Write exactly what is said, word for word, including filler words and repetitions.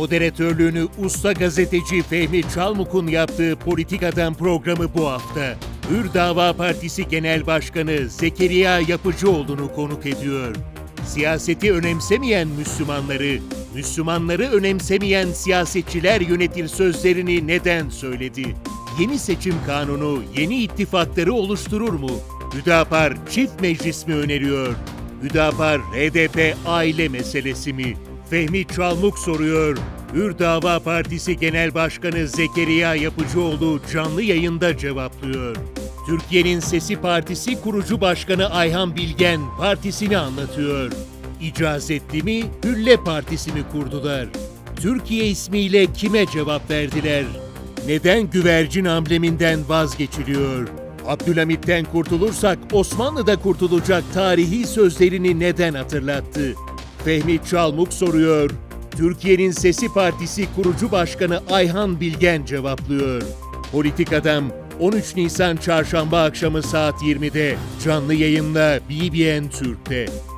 moderatörlüğünü usta gazeteci Fehmi Çalmuk'un yaptığı Politik Adam programı bu hafta Hür Dava Partisi Genel Başkanı Zekeriya Yapıcıoğlu'nu konuk ediyor. Siyaseti önemsemeyen Müslümanları, Müslümanları önemsemeyen siyasetçiler yönetir sözlerini neden söyledi? Yeni seçim kanunu yeni ittifakları oluşturur mu? Hüdapar çift meclis mi öneriyor? Hüdapar H D P aile meselesi mi? Fehmi Çalmuk soruyor. Hür Dava Partisi Genel Başkanı Zekeriya Yapıcıoğlu canlı yayında cevaplıyor. Türkiye'nin Sesi Partisi kurucu başkanı Ayhan Bilgen partisini anlatıyor. İcazetli mi, Hülle Partisi mi kurdular? Türkiye ismiyle kime cevap verdiler? Neden güvercin ambleminden vazgeçiliyor? Abdülhamit'ten kurtulursak Osmanlı'da kurtulacak tarihi sözlerini neden hatırlattı? Fehmi Çalmuk soruyor. Türkiye'nin Sesi Partisi kurucu başkanı Ayhan Bilgen cevaplıyor. Politik Adam on üç Nisan Çarşamba akşamı saat yirmide canlı yayınla B B N Türk'te.